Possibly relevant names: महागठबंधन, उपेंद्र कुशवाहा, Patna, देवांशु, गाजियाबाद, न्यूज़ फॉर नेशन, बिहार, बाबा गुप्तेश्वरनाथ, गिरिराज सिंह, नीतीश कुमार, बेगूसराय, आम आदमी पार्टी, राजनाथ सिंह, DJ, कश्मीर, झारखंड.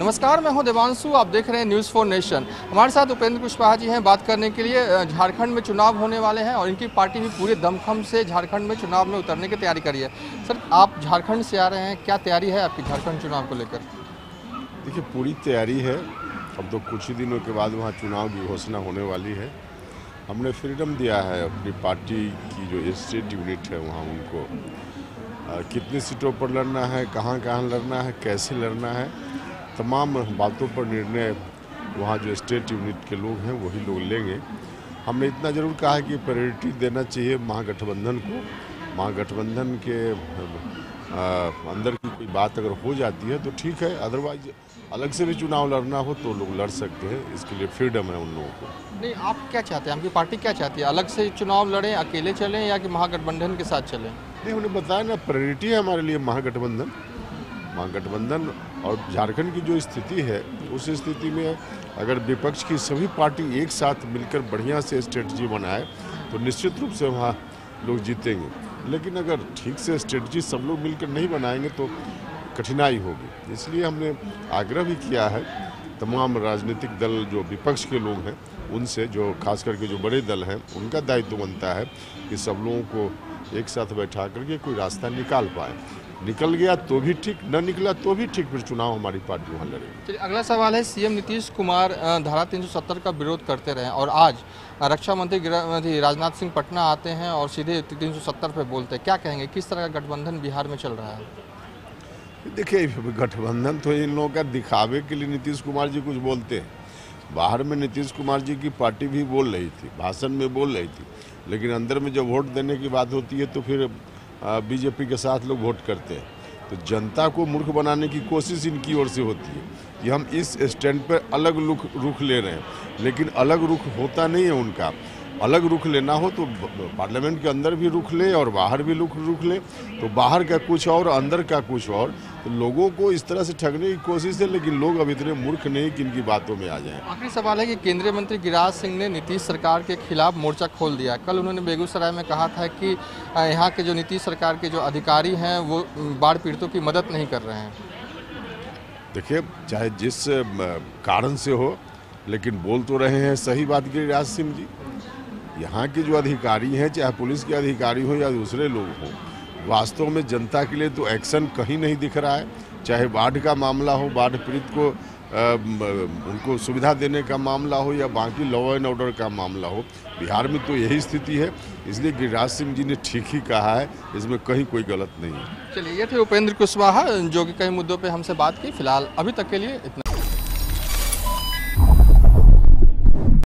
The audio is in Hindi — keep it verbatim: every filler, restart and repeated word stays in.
नमस्कार, मैं हूं देवांशु, आप देख रहे हैं न्यूज़ फॉर नेशन। हमारे साथ उपेंद्र कुशवाहा जी हैं बात करने के लिए। झारखंड में चुनाव होने वाले हैं और इनकी पार्टी भी पूरे दमखम से झारखंड में चुनाव में उतरने की तैयारी करी है। सर, आप झारखंड से आ रहे हैं, क्या तैयारी है आपकी झारखंड चुनाव को लेकर? देखिए, पूरी तैयारी है। अब तो कुछ ही दिनों के बाद वहाँ चुनाव की घोषणा होने वाली है। हमने फ्रीडम दिया है अपनी पार्टी की जो स्टेट यूनिट है वहाँ, उनको कितनी सीटों पर लड़ना है, कहाँ कहाँ लड़ना है, कैसे लड़ना है, तमाम बातों पर निर्णय वहाँ जो स्टेट यूनिट के लोग हैं वही लोग लेंगे। हमने इतना ज़रूर कहा है कि प्रायोरिटी देना चाहिए महागठबंधन को। महागठबंधन के अंदर की कोई बात अगर हो जाती है तो ठीक है, अदरवाइज अलग से भी चुनाव लड़ना हो तो लोग लड़ सकते हैं, इसके लिए फ्रीडम है उन लोगों को। नहीं, आप क्या चाहते हैं, आपकी पार्टी क्या चाहती है? अलग से चुनाव लड़ें, अकेले चलें या कि महागठबंधन के साथ चलें? नहीं, उन्हें बताया ना, प्रायोरिटी है हमारे लिए महागठबंधन। महागठबंधन और झारखंड की जो स्थिति है, उस स्थिति में अगर विपक्ष की सभी पार्टी एक साथ मिलकर बढ़िया से स्ट्रेटजी बनाए तो निश्चित रूप से वहाँ लोग जीतेंगे। लेकिन अगर ठीक से स्ट्रेटजी सब लोग मिलकर नहीं बनाएंगे तो कठिनाई होगी। इसलिए हमने आग्रह भी किया है तमाम राजनीतिक दल जो विपक्ष के लोग हैं उनसे, जो खास करके जो बड़े दल हैं, उनका दायित्व बनता है कि सब लोगों को एक साथ बैठा करके कोई रास्ता निकाल पाए। निकल गया तो भी ठीक, न निकला तो भी ठीक, फिर चुनाव हमारी पार्टी वहाँ लड़ेगी। चलिए, अगला सवाल है, सीएम नीतीश कुमार धारा तीन सौ सत्तर का विरोध करते रहे और आज रक्षा मंत्री राजनाथ सिंह पटना आते हैं और सीधे तीन सौ सत्तर पे बोलते हैं, क्या कहेंगे? किस तरह का गठबंधन बिहार में चल रहा है? देखिए, गठबंधन तो इन लोगों का दिखावे के लिए नीतीश कुमार जी कुछ बोलते हैं। बाहर में नीतीश कुमार जी की पार्टी भी बोल रही थी, भाषण में बोल रही थी, लेकिन अंदर में जब वोट देने की बात होती है तो फिर बीजेपी के साथ लोग वोट करते हैं। तो जनता को मूर्ख बनाने की कोशिश इनकी ओर से होती है कि हम इस स्टैंड पर अलग रुख रुख ले रहे हैं, लेकिन अलग रुख होता नहीं है उनका। अलग रुख लेना हो तो पार्लियामेंट के अंदर भी रुख ले और बाहर भी रुख रुख ले, तो बाहर का कुछ और अंदर का कुछ और। तो लोगों को इस तरह से ठगने की कोशिश है, लेकिन लोग अब इतने मूर्ख नहीं कि इनकी बातों में आ जाएं। आखिरी सवाल है कि केंद्रीय मंत्री गिरिराज सिंह ने नीतीश सरकार के खिलाफ मोर्चा खोल दिया। कल उन्होंने बेगूसराय में कहा था कि यहाँ के जो नीतीश सरकार के जो अधिकारी हैं वो बाढ़ पीड़ितों की मदद नहीं कर रहे हैं। देखिए, चाहे जिस कारण से हो, लेकिन बोल तो रहे हैं सही बात गिरिराज सिंह जी। यहाँ के जो अधिकारी हैं, चाहे पुलिस के अधिकारी हो या दूसरे लोग हों, वास्तव में जनता के लिए तो एक्शन कहीं नहीं दिख रहा है। चाहे बाढ़ का मामला हो, बाढ़ पीड़ित को आ, उनको सुविधा देने का मामला हो या बाकी लॉ एंड ऑर्डर का मामला हो, बिहार में तो यही स्थिति है। इसलिए गिरिराज सिंह जी ने ठीक ही कहा है, इसमें कहीं कोई गलत नहीं है। चलिए, ये थे उपेंद्र कुशवाहा जो कि कई मुद्दों पर हमसे बात की। फिलहाल अभी तक के लिए इतना।